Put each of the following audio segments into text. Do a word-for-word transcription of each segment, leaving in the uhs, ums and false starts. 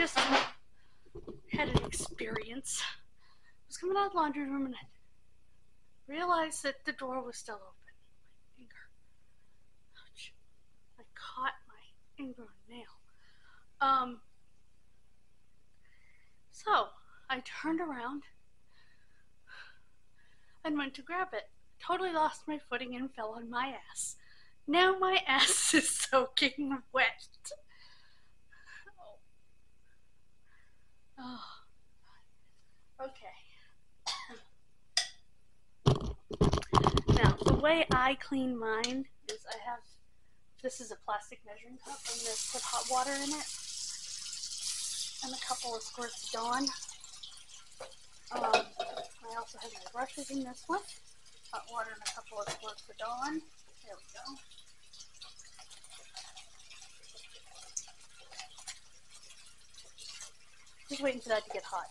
just had an experience. I was coming out of the laundry room and I realized that the door was still open. My finger. Ouch. I caught my ingrown nail. Um, so I turned around and went to grab it. Totally lost my footing and fell on my ass. Now my ass is soaking wet. Oh. Oh. Okay. Now, the way I clean mine is I have, this is a plastic measuring cup. I'm going to put hot water in it and a couple of squirts of Dawn. Um, I also have my brushes in this one. Hot water and a couple of squirts of Dawn. There we go. Just waiting for that to get hot.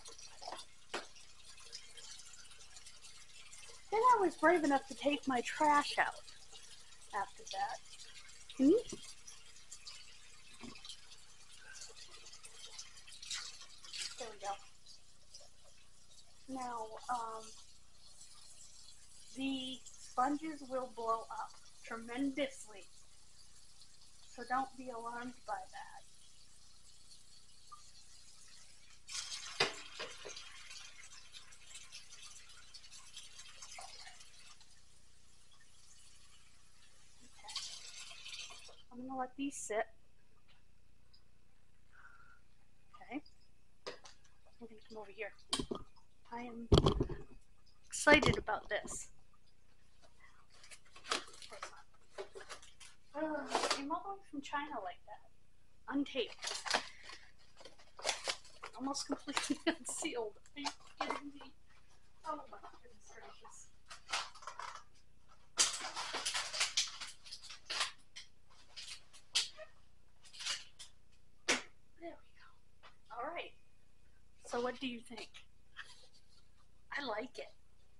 Then I was brave enough to take my trash out after that. Hmm? There we go. Now, um, the sponges will blow up tremendously, so don't be alarmed by that. Okay. I'm gonna let these sit. Okay. I'm gonna come over here. I am excited about this. Uh, it came all the way from China like that. Untaped. Almost completely unsealed. Are you kidding me? Oh my goodness gracious. There we go. Alright. So what do you think? I like it.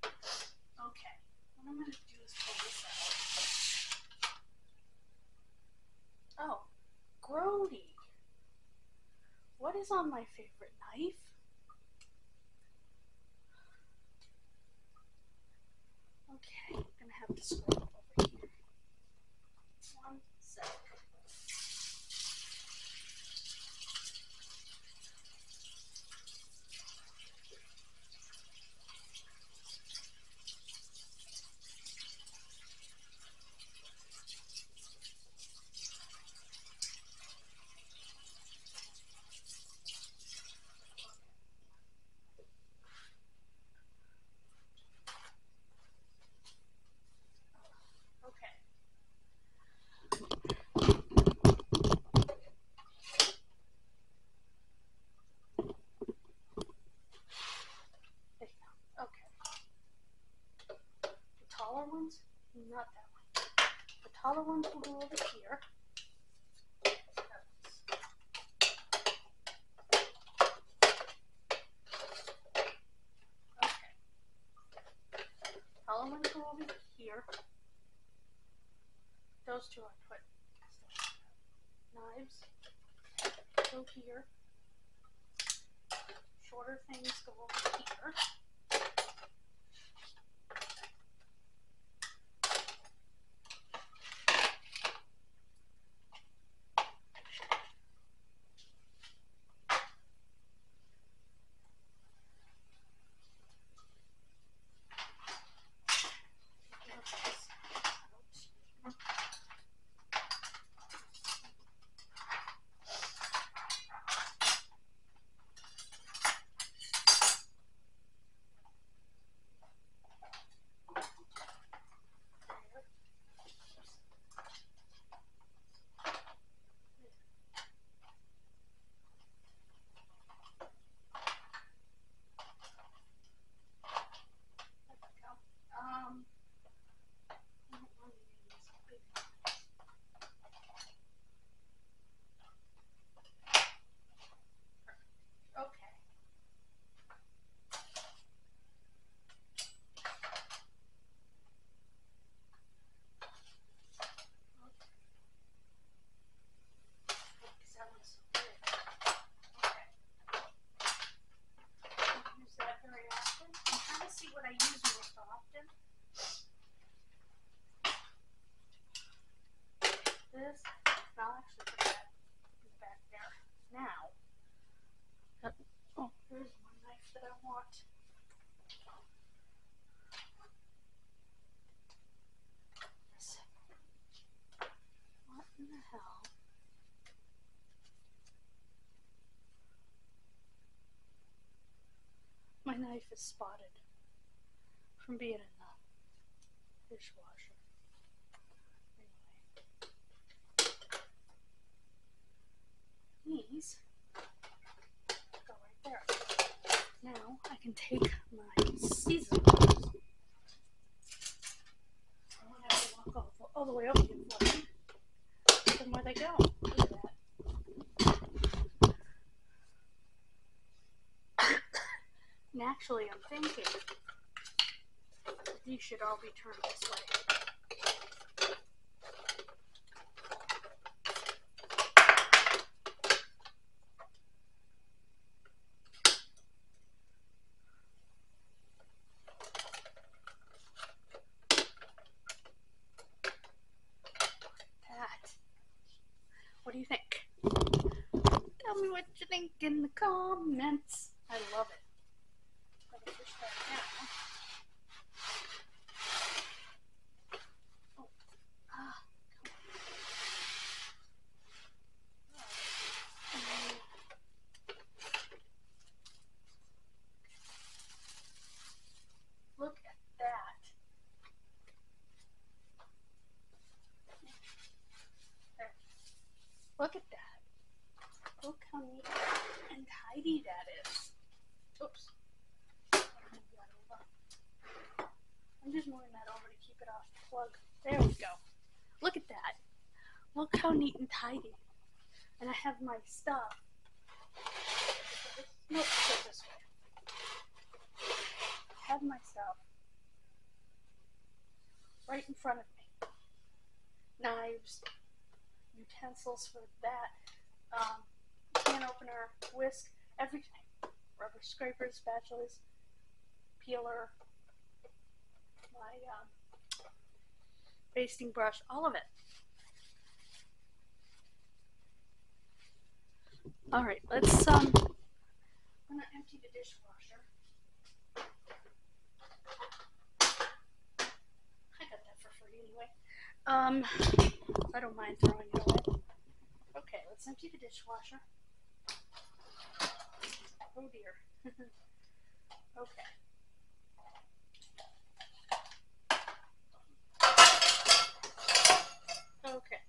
Okay. What I'm going to do is pull this out. Oh, Grody. What is on my favorite knife? Okay, I'm gonna have to scroll over here. One second. Not that one. The taller ones will go over here. Okay. Taller ones go over here. Those two I put. Knives go here. Shorter things go over here. this. And I'll actually put that back there now. Yep. Oh, here's one knife that I want. What in the hell? My knife is spotted from being in the dishwasher. Anyway. These go right there. Now I can take my seasoning. I won't have to walk all the, all the way up to the floor. And where they go. Look at that. And actually, I'm thinking that these should all be turned this way. That. What do you think? Tell me what you think in the comments. I love it. Look at that. Look how neat and tidy that is. Oops. I'm just moving that over to keep it off the plug. There we go. Look at that. Look how neat and tidy. And I have my stuff. Nope, go this way. I have my stuff right in front of me. Knives. Utensils for that, um, can opener, whisk, everything. Rubber scrapers, spatulas, peeler, my um, basting brush, all of it. All right, let's, um, I'm gonna empty the dishwasher. I got that for free anyway. Um, I don't mind throwing it away. Okay, let's empty the dishwasher. Oh dear. Okay. Okay.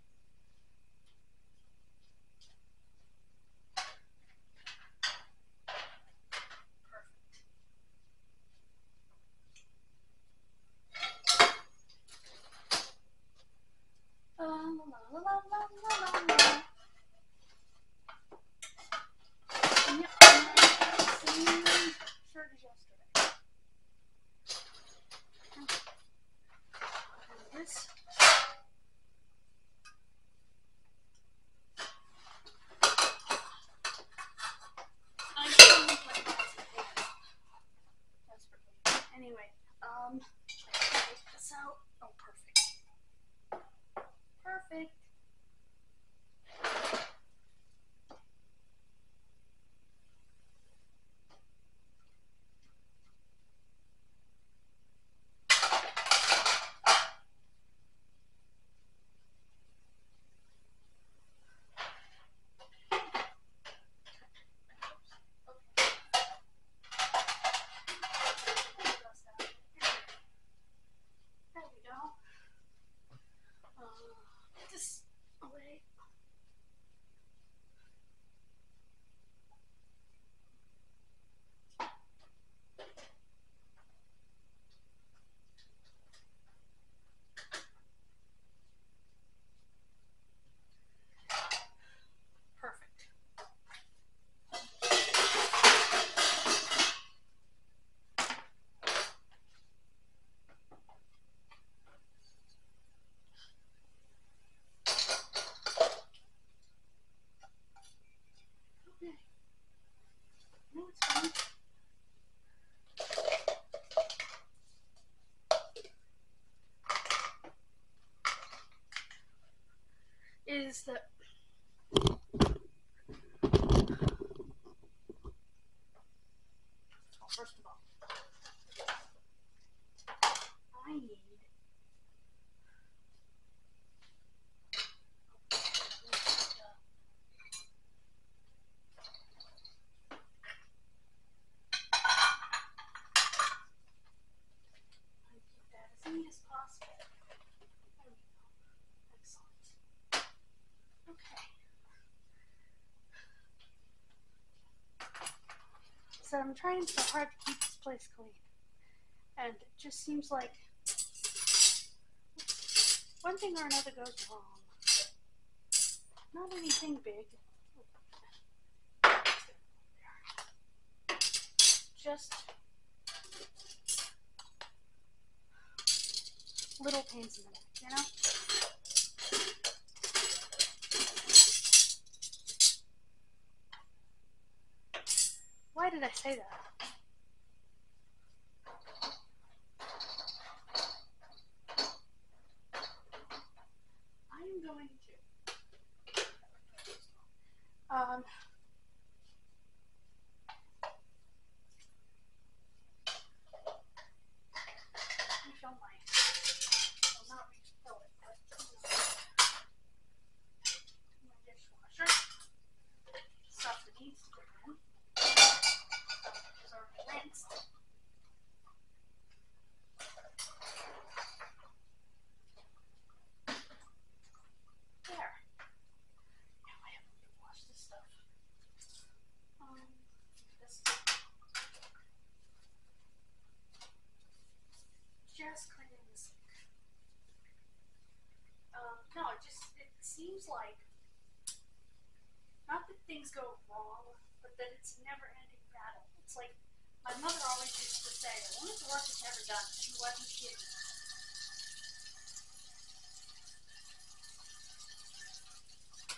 is that first of all, I need So I'm trying so hard to keep this place clean, and it just seems like one thing or another goes wrong. Not anything big, just little pains in the neck, you know? Why did I say that? I am going to um just cleaning this. Um, no, it just, it seems like, not that things go wrong, but that it's a never-ending battle. It's like, my mother always used to say, a woman's work is never done, and she wasn't kidding.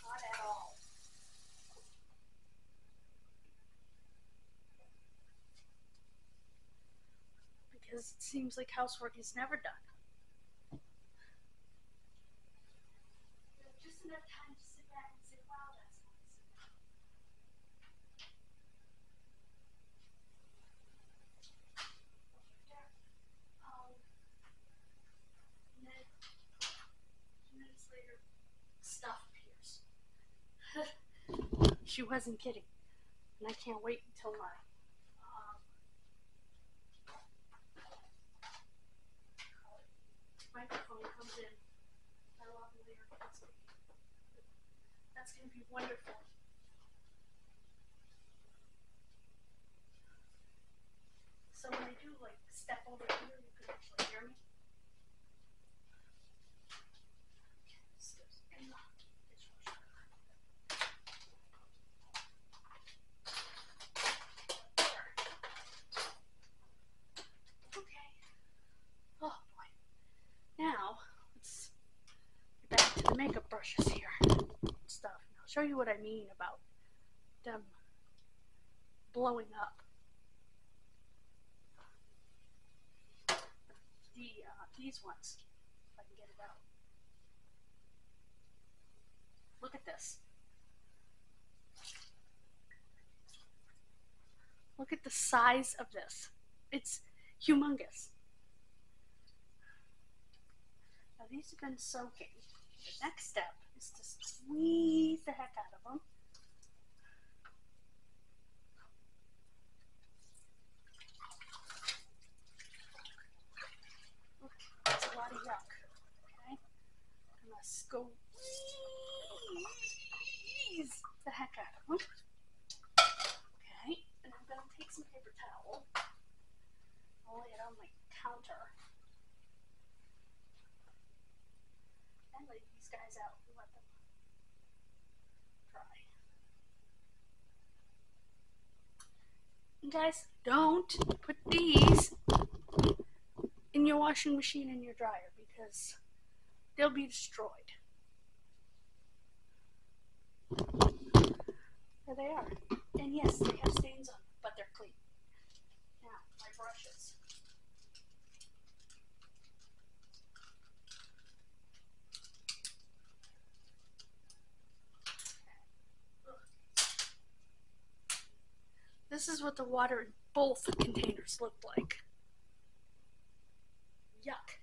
Not at all. Because it seems like housework is never done. Just enough time to sit back and say, wow, that's nice. Um, and then two minutes later, stuff appears. She wasn't kidding. And I can't wait until my microphone comes in. I love the lyric. That's going to be wonderful. So when I do like step over here, you can actually hear me. Okay, this goes in the dishwasher. Now, let's get back to the makeup brushes here and stuff, and I'll show you what I mean about them blowing up. The, uh, these ones, if I can get it out. Look at this. Look at the size of this. It's humongous. Now these have been soaking. The next step is to squeeze the heck out of them. That's a lot of yuck. Okay? I'm going to squeeze the heck out of them. Okay? And I'm going to take some paper towel. I'll lay it on my counter. And lay these guys out and let them dry. And guys, don't put these in your washing machine and your dryer because they'll be destroyed. There they are. And yes, they have stains on them, but they're clean. Now, my brushes. This is what the water in both containers looked like. Yuck.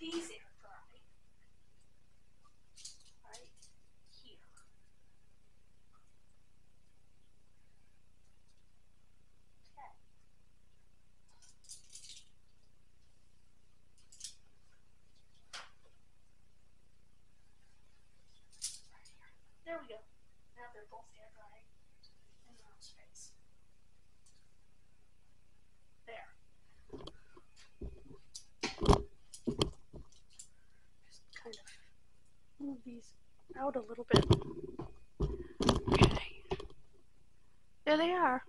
These are dry, right here. Okay. Right here. There we go. Now they're both hair drying in their own space. There. Move these out a little bit. Okay. There they are.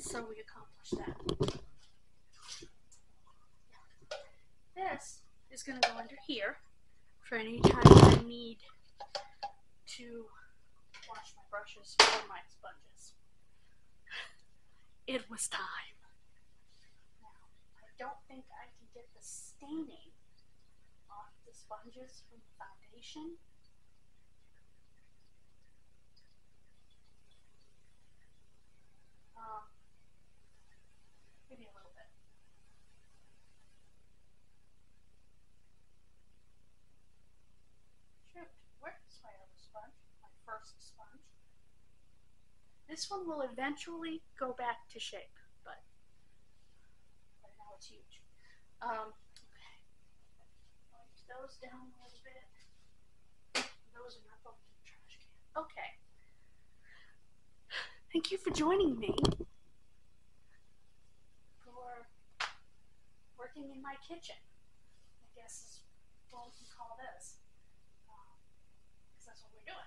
So we accomplished that. This is going to go under here for any time I need to wash my brushes or my sponges. It was time. Now, I don't think I can get the staining off the sponges from the foundation. Um, maybe a little bit. Shoot, where's my other sponge? My first sponge. This one will eventually go back to shape, but right now it's huge. Um, okay. Wipe those down a little bit. Those are not going to the trash can. Okay. Thank you for joining me. For working in my kitchen, I guess is what we can call this. Because um, that's what we're doing.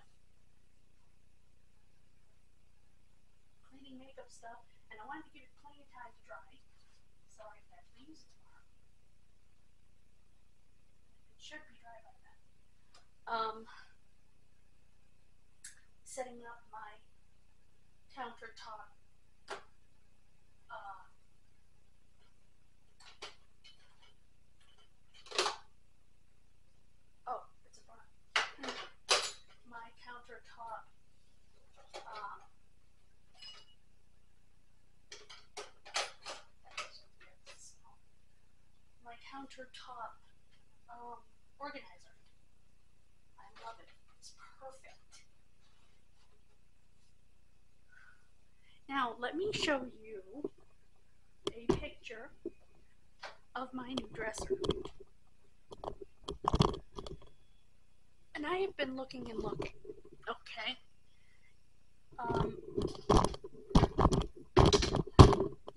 Makeup stuff, and I wanted to give it plenty of time to dry, so I have to use it tomorrow. It should be dry by then. Um, setting up my countertop uh, oh, it's a bar. My countertop um, countertop um, organizer. I love it. It's perfect. Now, let me show you a picture of my new dresser. And I have been looking and looking. Okay. Um,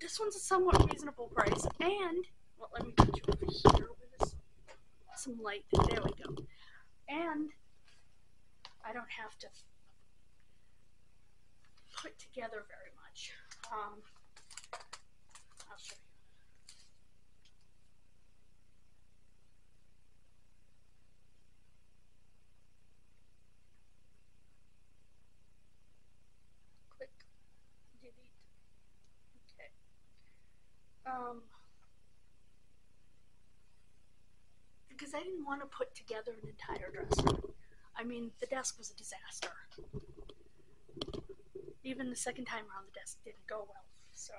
this one's a somewhat reasonable price, and well, let me put you over here with this, some light. There we go. And I don't have to put together very much. Um, I'll show you. Click. Delete. Okay. Um... Because I didn't want to put together an entire dresser. I mean, the desk was a disaster. Even the second time around, the desk didn't go well, so.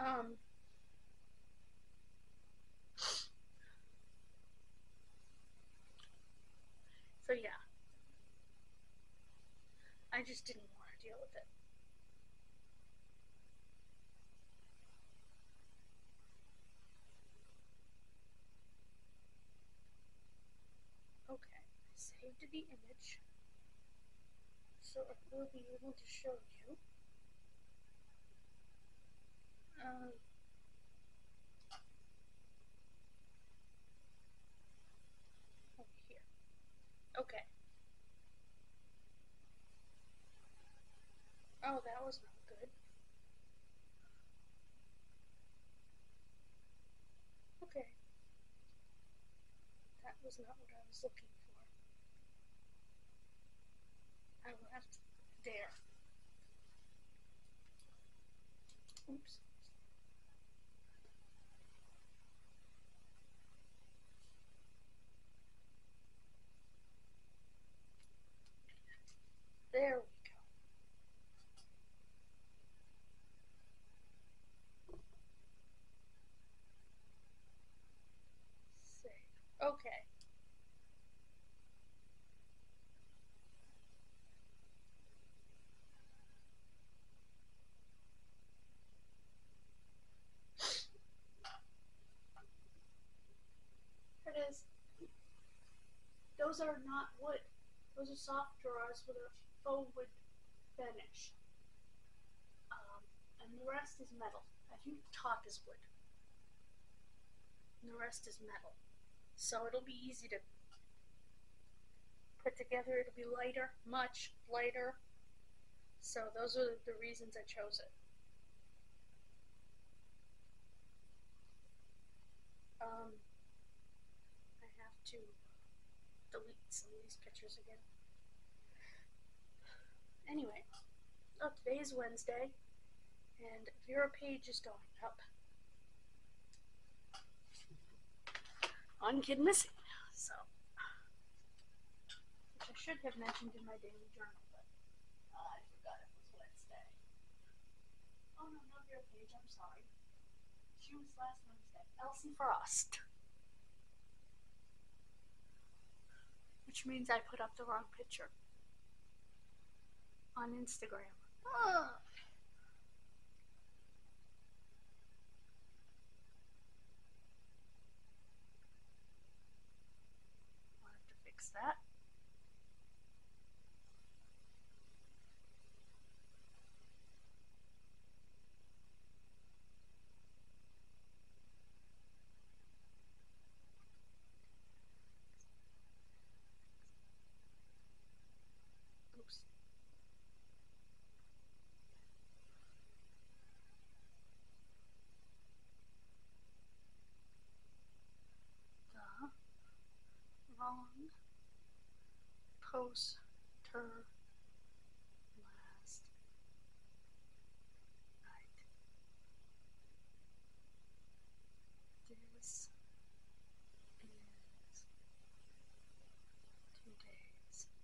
Um, so yeah, I just didn't want to deal with it. Okay, I saved the image, so I will be able to show you Um, over here. Okay. Oh, that was not good. Okay. That was not what I was looking for. I will have to... There. Oops. There we go. Save. Okay. There it is. Those are not wood. Those are soft drawers with a foam wood finish, um, and the rest is metal. I think the top is wood, and the rest is metal. So it'll be easy to put together. It'll be lighter, much lighter. So those are the reasons I chose it. Um, I have to delete some of these pictures again. Anyway, oh, today is Wednesday, and Vera Page is going up on Kid Missing, so, which I should have mentioned in my daily journal, but uh, I forgot it was Wednesday. Oh no, not Vera Page, I'm sorry. She was last Wednesday. Elsie Frost. Which means I put up the wrong picture on Instagram. Ugh. I'll have to fix that. Oops. Wrong poster last night. This is two days. Okay.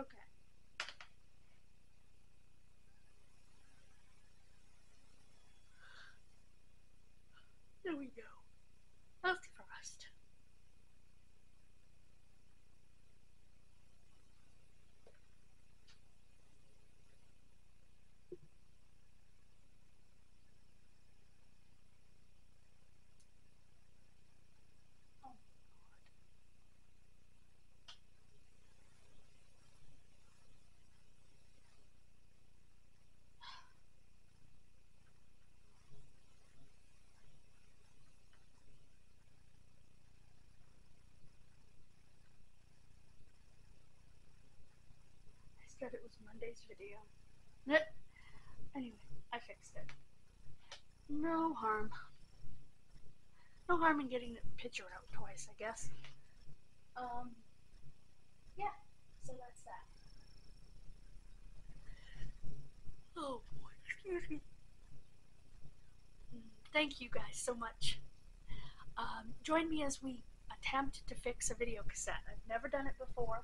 Okay. There we go. Elsie Frost. Oh my God. Said it was Monday's video. Anyway, I fixed it. No harm. No harm in getting the picture out twice, I guess. Um, yeah, so that's that. Oh boy, excuse me. Thank you guys so much. Um, join me as we attempt to fix a video cassette. I've never done it before,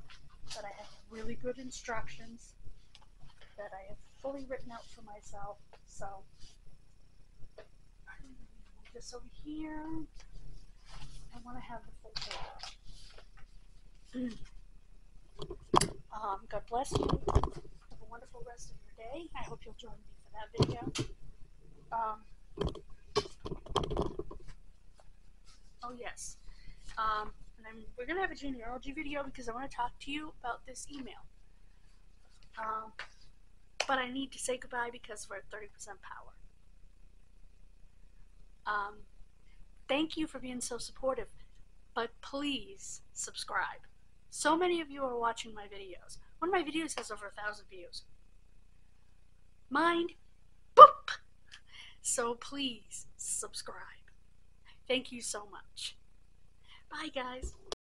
but I have really good instructions that I have fully written out for myself. So, I'm going to move this over here. I want to have the full page. Um, God bless you. Have a wonderful rest of your day. I hope you'll join me for that video. Um, oh, yes. Um, and I'm, we're going to have a genealogy video because I want to talk to you about this email. Um, but I need to say goodbye because we're at thirty percent power. Um, thank you for being so supportive, but please subscribe. So many of you are watching my videos. One of my videos has over a thousand views. Mine, boop! So please subscribe. Thank you so much. Bye, guys.